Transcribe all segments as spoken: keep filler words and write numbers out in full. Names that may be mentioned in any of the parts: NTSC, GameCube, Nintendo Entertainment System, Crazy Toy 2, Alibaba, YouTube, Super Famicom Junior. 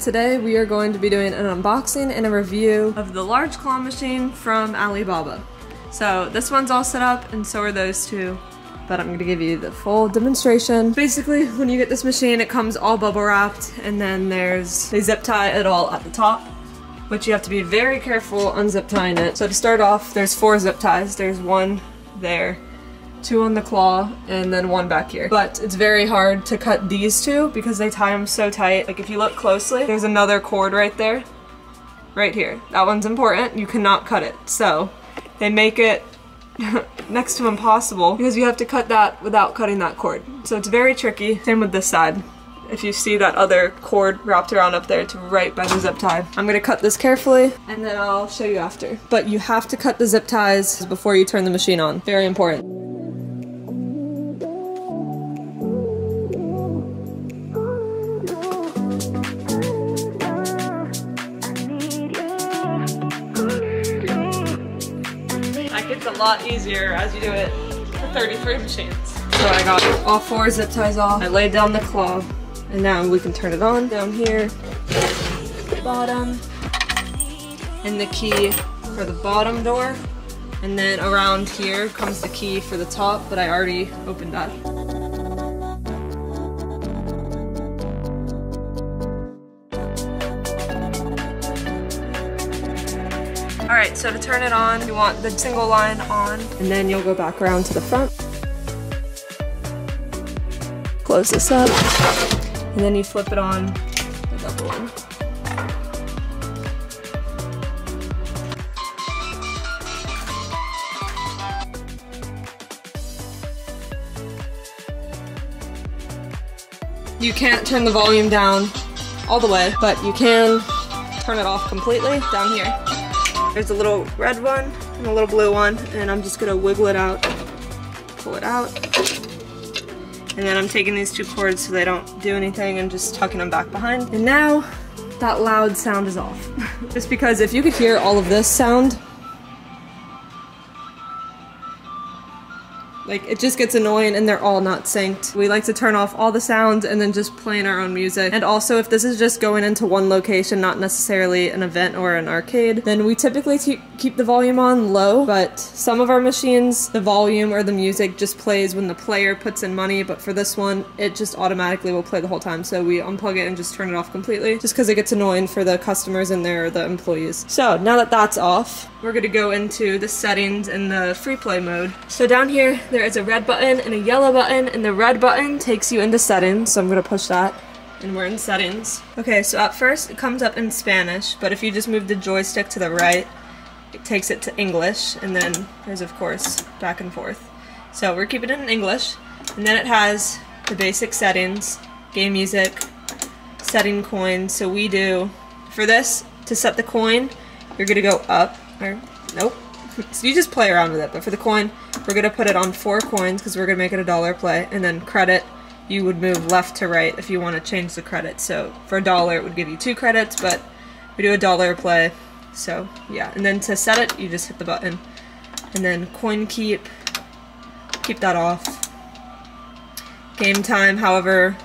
Today we are going to be doing an unboxing and a review of the large claw machine from Alibaba. So this one's all set up and so are those two, but I'm gonna give you the full demonstration. Basically, when you get this machine, it comes all bubble wrapped, and then there's, they zip tie it all at the top, which you have to be very careful unzip tying it. So to start off, there's four zip ties. There's one there, two on the claw, and then one back here. But it's very hard to cut these two because they tie them so tight. Like if you look closely, there's another cord right there, right here. That one's important, you cannot cut it. So they make it next to impossible because you have to cut that without cutting that cord. So it's very tricky. Same with this side. If you see that other cord wrapped around up there, it's right by the zip tie. I'm gonna cut this carefully and then I'll show you after. But you have to cut the zip ties before you turn the machine on. Very important. It's a lot easier as you do it for thirty-three machines. So I got all four zip ties off. I laid down the claw, and now we can turn it on. Down here, bottom, and the key for the bottom door. And then around here comes the key for the top, but I already opened that. Alright, so to turn it on, you want the single line on, and then you'll go back around to the front. Close this up, and then you flip it on the double one. You can't turn the volume down all the way, but you can turn it off completely down here. There's a little red one and a little blue one, and I'm just gonna wiggle it out, pull it out, and then I'm taking these two cords so they don't do anything and just tucking them back behind. And now that loud sound is off. Just because if you could hear all of this sound, like it just gets annoying and they're all not synced. We like to turn off all the sounds and then just play in our own music. And also if this is just going into one location, not necessarily an event or an arcade, then we typically keep the volume on low, but some of our machines, the volume or the music just plays when the player puts in money, but for this one, it just automatically will play the whole time. So we unplug it and just turn it off completely just because it gets annoying for the customers in there or the employees. So now that that's off, we're gonna go into the settings and the free play mode. So down here, there There is a red button and a yellow button, and the red button takes you into settings, so I'm gonna push that, and we're in settings. Okay, so at first it comes up in Spanish, but if you just move the joystick to the right, it takes it to English, and then there's of course back and forth. So we're keeping it in English, and then it has the basic settings, game music, setting coin, so we do, for this, to set the coin, you're gonna go up, or nope. So you just play around with it, but for the coin, we're going to put it on four coins because we're going to make it a dollar play, and then credit, you would move left to right if you want to change the credit. So for a dollar, it would give you two credits, but we do a dollar play, so yeah. And then to set it, you just hit the button, and then coin keep, keep that off. Game time, however,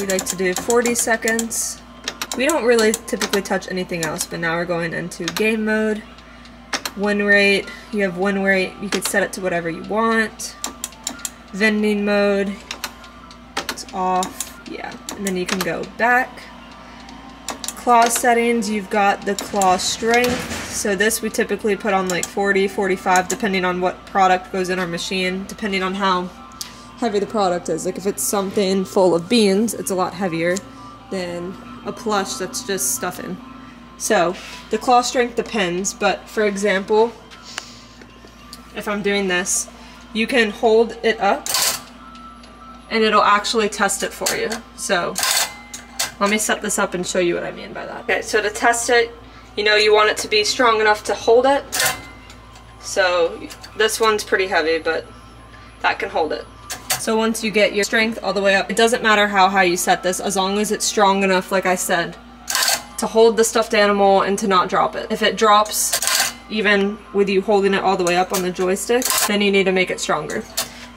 we like to do forty seconds. We don't really typically touch anything else, but now we're going into game mode. Win rate, you have win rate, you could set it to whatever you want. Vending mode, it's off, yeah. And then you can go back. Claw settings, you've got the claw strength. So this we typically put on like forty, forty-five, depending on what product goes in our machine, depending on how heavy the product is. Like if it's something full of beans, it's a lot heavier than a plush that's just stuffing. So, the claw strength depends, but for example, if I'm doing this, you can hold it up and it'll actually test it for you. So, let me set this up and show you what I mean by that. Okay, so to test it, you know, you want it to be strong enough to hold it. So, this one's pretty heavy, but that can hold it. So once you get your strength all the way up, it doesn't matter how high you set this, as long as it's strong enough, like I said, to hold the stuffed animal and to not drop it. If it drops, even with you holding it all the way up on the joystick, then you need to make it stronger.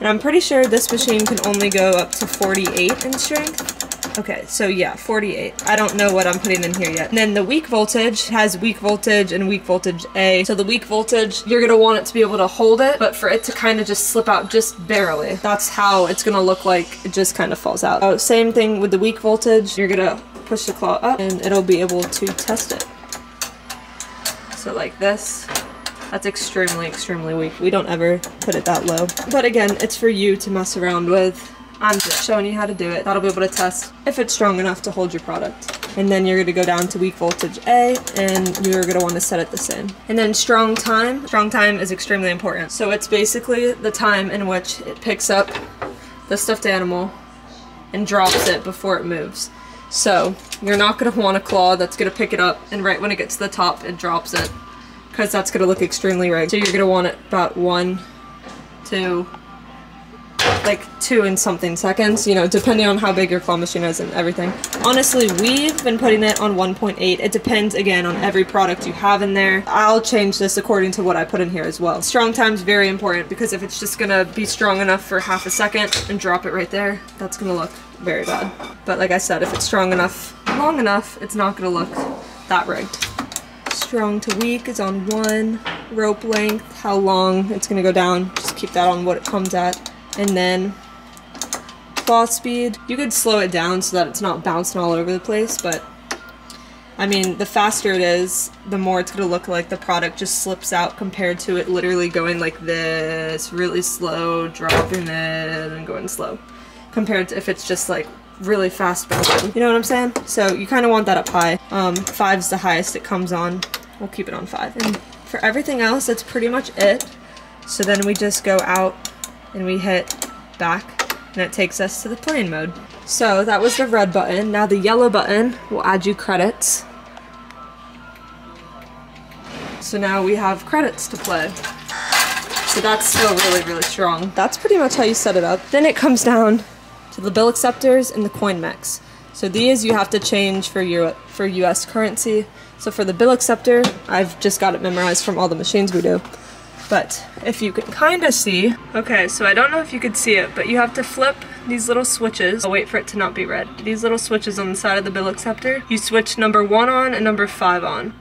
And I'm pretty sure this machine can only go up to forty-eight in strength. Okay, so yeah, forty-eight. I don't know what I'm putting in here yet. And then the weak voltage has weak voltage and weak voltage A. So the weak voltage, you're gonna want it to be able to hold it, but for it to kind of just slip out just barely. That's how it's gonna look like it just kind of falls out. Oh, same thing with the weak voltage. You're gonna push the claw up and it'll be able to test it. So like this. That's extremely, extremely weak. We don't ever put it that low. But again, it's for you to mess around with. I'm just showing you how to do it. That'll be able to test if it's strong enough to hold your product. And then you're gonna go down to weak voltage A, and you're gonna wanna set it the same. And then strong time. Strong time is extremely important. So it's basically the time in which it picks up the stuffed animal and drops it before it moves. So you're not gonna want a claw that's gonna pick it up, and right when it gets to the top, it drops it, because that's gonna look extremely rigged. So you're gonna want it about one, two, like two and something seconds, you know, depending on how big your claw machine is and everything. Honestly, we've been putting it on one point eight. It depends, again, on every product you have in there. I'll change this according to what I put in here as well. Strong time's very important, because if it's just gonna be strong enough for half a second and drop it right there, that's gonna look very bad. But like I said, if it's strong enough, long enough, it's not gonna look that rigged. Strong to weak is on one. Rope length, how long it's gonna go down, just keep that on what it comes at. And then claw speed, you could slow it down so that it's not bouncing all over the place, but I mean, the faster it is, the more it's gonna look like the product just slips out compared to it literally going like this, really slow, dropping it and going slow, compared to if it's just like really fast bouncing. You know what I'm saying? So you kind of want that up high. Um, five's the highest it comes on. We'll keep it on five. And for everything else, that's pretty much it. So then we just go out and we hit back, and it takes us to the plane mode. So that was the red button. Now the yellow button will add you credits. So now we have credits to play. So that's still really, really strong. That's pretty much how you set it up. Then it comes down to the bill acceptors and the coin mechs. So these you have to change for your for U S currency. So for the bill acceptor, I've just got it memorized from all the machines we do. But if you can kind of see, okay, so I don't know if you could see it, but you have to flip these little switches. I'll wait for it to not be red. These little switches on the side of the bill acceptor, you switch number one on and number five on.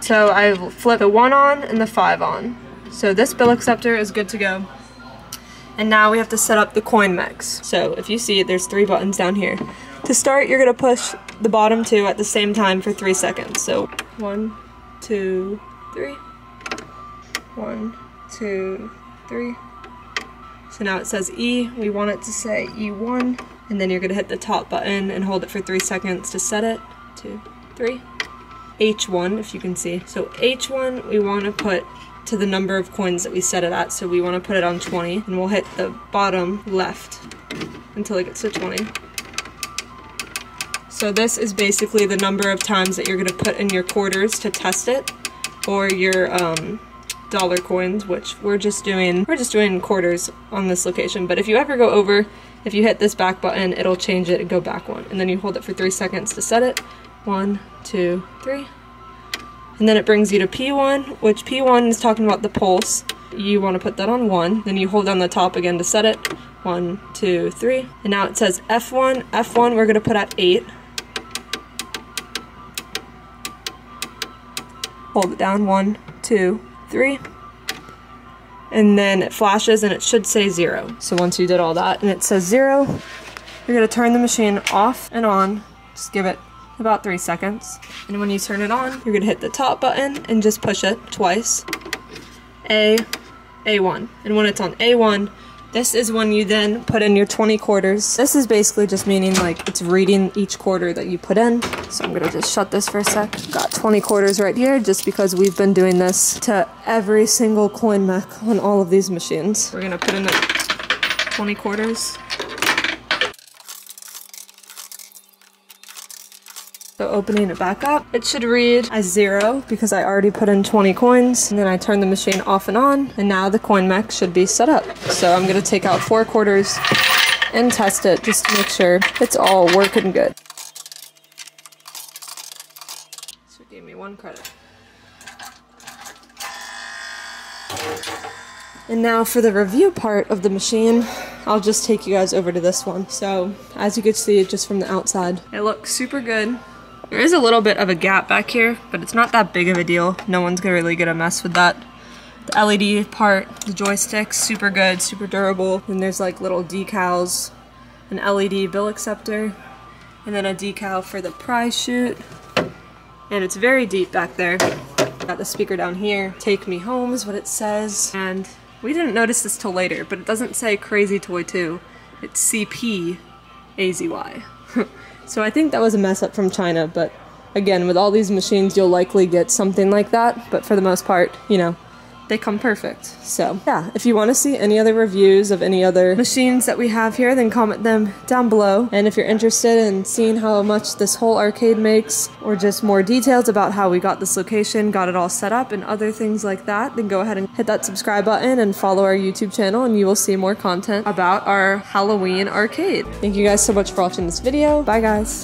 So I flip the one on and the five on. So this bill acceptor is good to go. And now we have to set up the coin mechs. So if you see, there's three buttons down here. To start, you're gonna push the bottom two at the same time for three seconds. So one, two, three. One, two, three. So now it says E, we want it to say E one. And then you're gonna hit the top button and hold it for three seconds to set it. Two, three. H one, if you can see. So H one we want to put to the number of coins that we set it at, so we want to put it on twenty, and we'll hit the bottom left until it gets to twenty. So this is basically the number of times that you're going to put in your quarters to test it, or your um, dollar coins, which we're just doing we're just doing quarters on this location. But if you ever go over, if you hit this back button, it'll change it and go back one, and then you hold it for three seconds to set it. One, two, three. And then it brings you to P one, which P one is talking about the pulse. You want to put that on one, then you hold down the top again to set it. One, two, three. And now it says F one. F one we're going to put at eight. Hold it down, one, two, three. And then it flashes and it should say zero. So once you did all that and it says zero, you're going to turn the machine off and on. Just give it about three seconds. And when you turn it on, you're gonna hit the top button and just push it twice. A, A1. And when it's on A one, this is when you then put in your twenty quarters. This is basically just meaning like it's reading each quarter that you put in. So I'm gonna just shut this for a sec. Got twenty quarters right here, just because we've been doing this to every single coin mech on all of these machines. We're gonna put in the twenty quarters. So opening it back up, it should read as zero because I already put in twenty coins, and then I turn the machine off and on, and now the coin mech should be set up. So I'm going to take out four quarters and test it just to make sure it's all working good. So it gave me one credit. And now for the review part of the machine, I'll just take you guys over to this one. So as you can see it just from the outside, it looks super good. There is a little bit of a gap back here, but it's not that big of a deal. No one's gonna really gonna mess with that. The L E D part, the joystick's super good, super durable. And there's like little decals, an L E D bill acceptor, and then a decal for the prize chute. And it's very deep back there. Got the speaker down here. Take me home is what it says. And we didn't notice this till later, but it doesn't say Crazy Toy two. It's C P A Z Y. So I think that was a mess up from China, but again, with all these machines, you'll likely get something like that. But for the most part, you know, they come perfect. So yeah, if you want to see any other reviews of any other machines that we have here, then comment them down below. And if you're interested in seeing how much this whole arcade makes, or just more details about how we got this location, got it all set up, and other things like that, then go ahead and hit that subscribe button and follow our YouTube channel, and you will see more content about our Halloween arcade. Thank you guys so much for watching this video. Bye guys.